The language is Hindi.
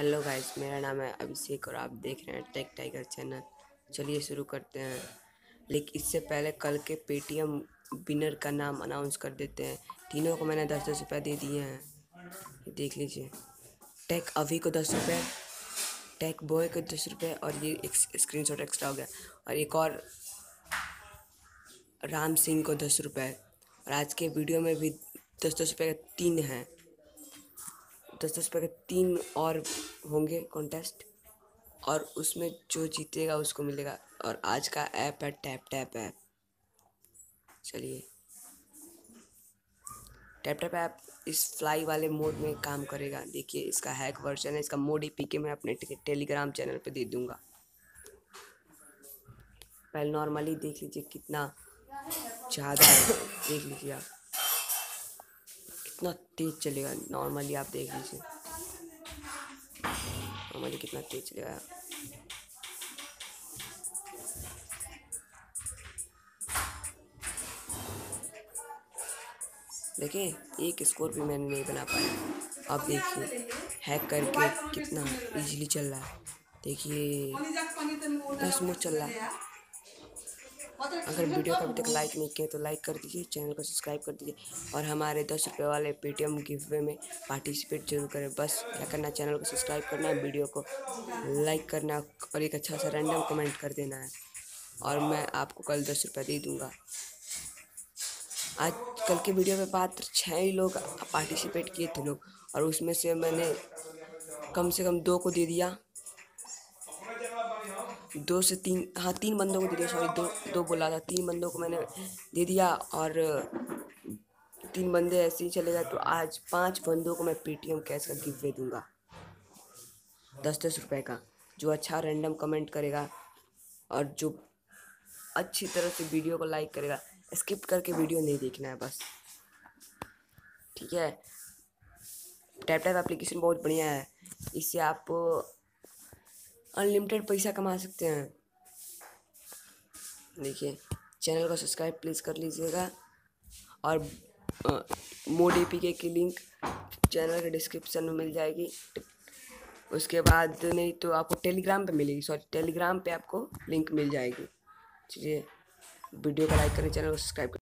हेलो गाइस, मेरा नाम है अभिषेक और आप देख रहे हैं टेक टाइगर चैनल। चलिए शुरू करते हैं, लेकिन इससे पहले कल के पेटीएम विनर का नाम अनाउंस कर देते हैं। तीनों को मैंने 10-10 रुपये दे दिए हैं, देख लीजिए। टेक अभी को 10 रुपये, टेक बॉय को 10 रुपये और ये एक स्क्रीनशॉट एक्स्ट्रा हो गया। और एक और राम सिंह को 10 रुपये। और आज के वीडियो में भी 10-10 रुपये का 3 हैं, 10-10 रुपये के 3 और होंगे कॉन्टेस्ट, और उसमें जो जीतेगा उसको मिलेगा। और आज का ऐप है टैप टैप ऐप। चलिए, टैप टैप ऐप इस फ्लाई वाले मोड में काम करेगा। देखिए, इसका हैक वर्जन है, इसका मोड ईपीके मैं अपने टेलीग्राम चैनल पे दे दूंगा। पहले नॉर्मली देख लीजिए कितना ज़्यादा है, देख लीजिए आप कितना तेज चलेगा। नॉर्मली आप देख लीजिए नॉर्मली कितना तेज चलेगा। देखिए, एक स्कोर भी मैंने नहीं बना पाया। आप देखिए हैक करके कितना इजीली चल रहा है। देखिए 10 मिनट चल रहा है। अगर वीडियो को अभी तक लाइक नहीं किया तो लाइक कर दीजिए, चैनल को सब्सक्राइब कर दीजिए और हमारे 10 रुपये वाले पेटीएम गिववे में पार्टिसिपेट जरूर करें। बस क्या करना, चैनल को सब्सक्राइब करना है, वीडियो को लाइक करना और एक अच्छा सा रैंडम कमेंट कर देना है। और मैं आपको कल 10 रुपये दे दूँगा। आज कल के वीडियो में मात्र 6 लोग पार्टिसिपेट किए थे लोग, और उसमें से मैंने कम से कम 2 को दे दिया, 2 से 3, हाँ 3 बंदों को दे दिया, सॉरी 2 बोला था, 3 बंदों को मैंने दे दिया। और 3 बंदे ऐसे ही चलेगा। तो आज 5 बंदों को मैं पेटीएम कैश का गिफ्ट दूंगा, 10-10 रुपये का। जो अच्छा रैंडम कमेंट करेगा और जो अच्छी तरह से वीडियो को लाइक करेगा, स्किप करके वीडियो नहीं देखना है बस, ठीक है। टैप टैप एप्लीकेशन बहुत बढ़िया है, इससे आप अनलिमिटेड पैसा कमा सकते हैं। देखिए, चैनल को सब्सक्राइब प्लीज़ कर लीजिएगा और मोड एपीके की लिंक चैनल के डिस्क्रिप्शन में मिल जाएगी। उसके बाद नहीं तो आपको टेलीग्राम पे मिलेगी, सॉरी टेलीग्राम पे आपको लिंक मिल जाएगी। चलिए, वीडियो को लाइक करें, चैनल को सब्सक्राइब करें।